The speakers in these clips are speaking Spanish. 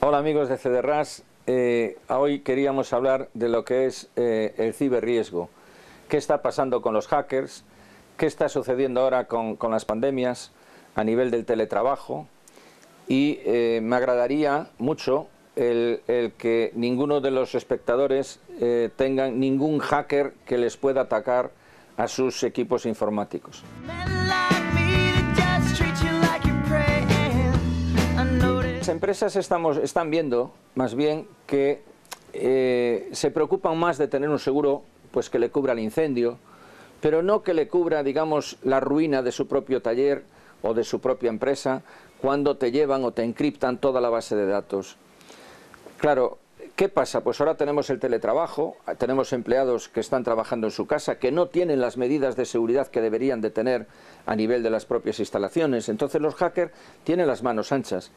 Hola amigos de CDRAS, hoy queríamos hablar de lo que es el ciberriesgo. ¿Qué está pasando con los hackers? ¿Qué está sucediendo ahora con las pandemias a nivel del teletrabajo? Y me agradaría mucho el que ninguno de los espectadores tengan ningún hacker que les pueda atacar a sus equipos informáticos. Las empresas están viendo más bien que se preocupan más de tener un seguro pues que le cubra el incendio, pero no que le cubra, digamos, la ruina de su propio taller o de su propia empresa cuando te llevan o te encriptan toda la base de datos. Claro, ¿qué pasa? Pues ahora tenemos el teletrabajo, tenemos empleados que están trabajando en su casa, que no tienen las medidas de seguridad que deberían de tener a nivel de las propias instalaciones. Entonces los hackers tienen las manos anchas.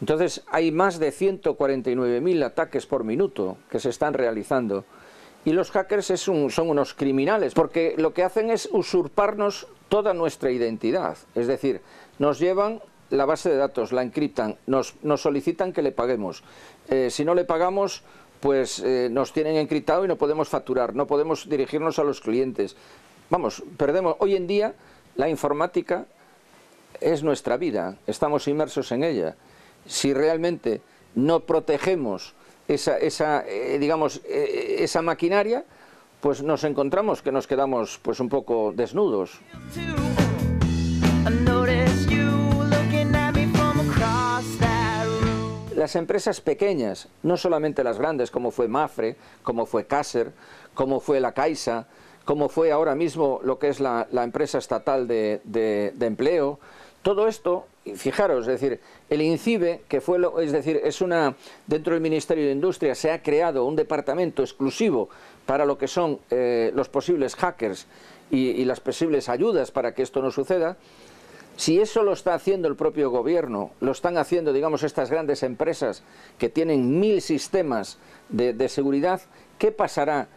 Entonces hay más de 149.000 ataques por minuto que se están realizando. Y los hackers son unos criminales, porque lo que hacen es usurparnos toda nuestra identidad. Es decir, nos llevan la base de datos, la encriptan, nos solicitan que le paguemos. Si no le pagamos, pues nos tienen encriptado y no podemos facturar, no podemos dirigirnos a los clientes. Vamos, perdemos. Hoy en día la informática es nuestra vida, estamos inmersos en ella. Si realmente no protegemos esa maquinaria, pues nos encontramos que nos quedamos pues un poco desnudos. Las empresas pequeñas, no solamente las grandes, como fue Mafre, como fue Caser, como fue La Caixa, como fue ahora mismo lo que es la empresa estatal de empleo, todo esto, fijaros, es decir, el INCIBE, que fue, dentro del Ministerio de Industria se ha creado un departamento exclusivo para lo que son los posibles hackers y las posibles ayudas para que esto no suceda. Si eso lo está haciendo el propio gobierno, lo están haciendo, digamos, estas grandes empresas que tienen 1000 sistemas de seguridad, ¿qué pasará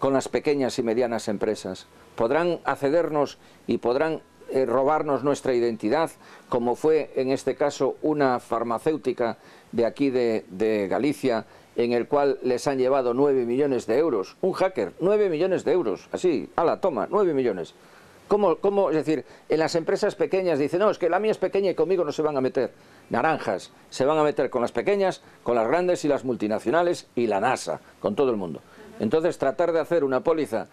con las pequeñas y medianas empresas? ¿Podrán accedernos y podrán robarnos nuestra identidad, como fue en este caso una farmacéutica de aquí de Galicia, en el cual les han llevado 9 millones de euros? Un hacker, 9 millones de euros, así, ala, toma, 9 millones. ¿Cómo? Es decir, en las empresas pequeñas dicen, no, es que la mía es pequeña y conmigo no se van a meter. Naranjas, se van a meter con las pequeñas, con las grandes y las multinacionales y la NASA, con todo el mundo. Entonces tratar de hacer una póliza,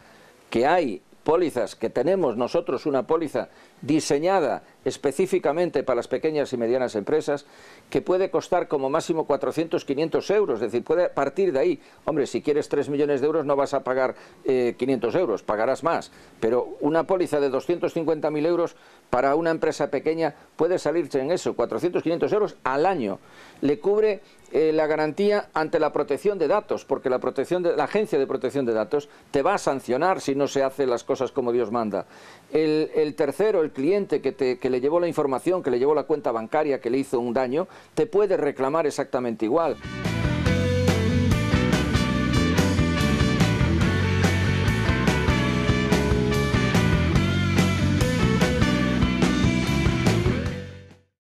que hay pólizas, que tenemos nosotros una póliza diseñada específicamente para las pequeñas y medianas empresas, que puede costar como máximo 400, 500 euros, es decir, puede partir de ahí. Hombre, si quieres 3 millones de euros no vas a pagar 500 euros, pagarás más, pero una póliza de 250.000 euros para una empresa pequeña puede salirse en eso, 400, 500 euros al año. Le cubre la garantía ante la protección de datos, porque la Agencia de Protección de Datos te va a sancionar si no se hacen las cosas como Dios manda. El tercero, el cliente que le llevó la información, que le llevó la cuenta bancaria, que le hizo un daño, te puede reclamar exactamente igual.